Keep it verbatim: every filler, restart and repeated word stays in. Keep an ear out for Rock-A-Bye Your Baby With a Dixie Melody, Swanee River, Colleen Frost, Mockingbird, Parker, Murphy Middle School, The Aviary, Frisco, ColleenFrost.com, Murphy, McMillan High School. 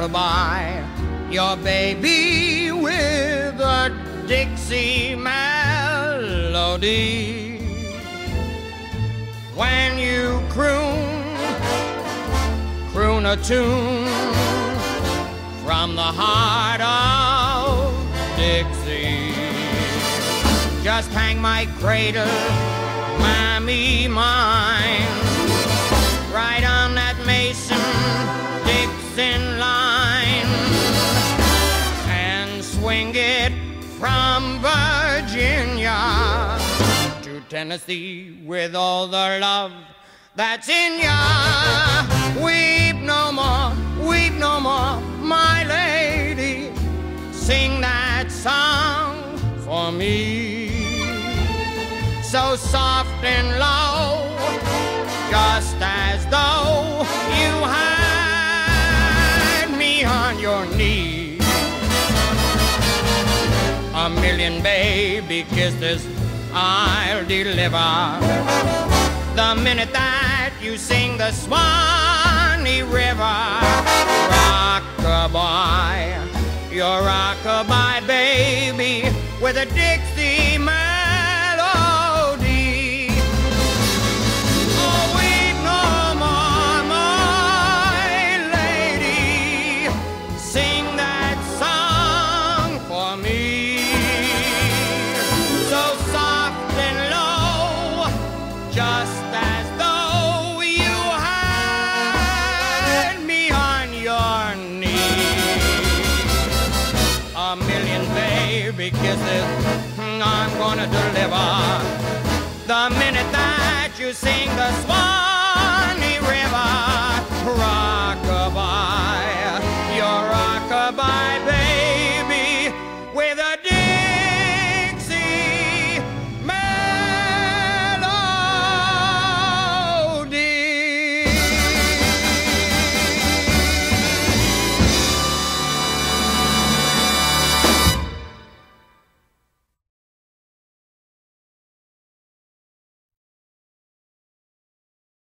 rock-a-bye your baby with a Dixie melody. When you croon, croon a tune from the heart of Dixie. Just hang my cradle, mammy mine, right on that Mason-Dixon line, and swing it from Virginia to Tennessee with all the love that's in ya. Weep no more, weep no more, my lady, sing that song for me. So soft and low, just as though you had me on your knee. A million baby kisses I'll deliver the minute that you sing the Swanee River. Rock-a-bye, your rock-a-bye baby with a Dixie melody. A million baby kisses I'm gonna deliver the minute that you sing the swan.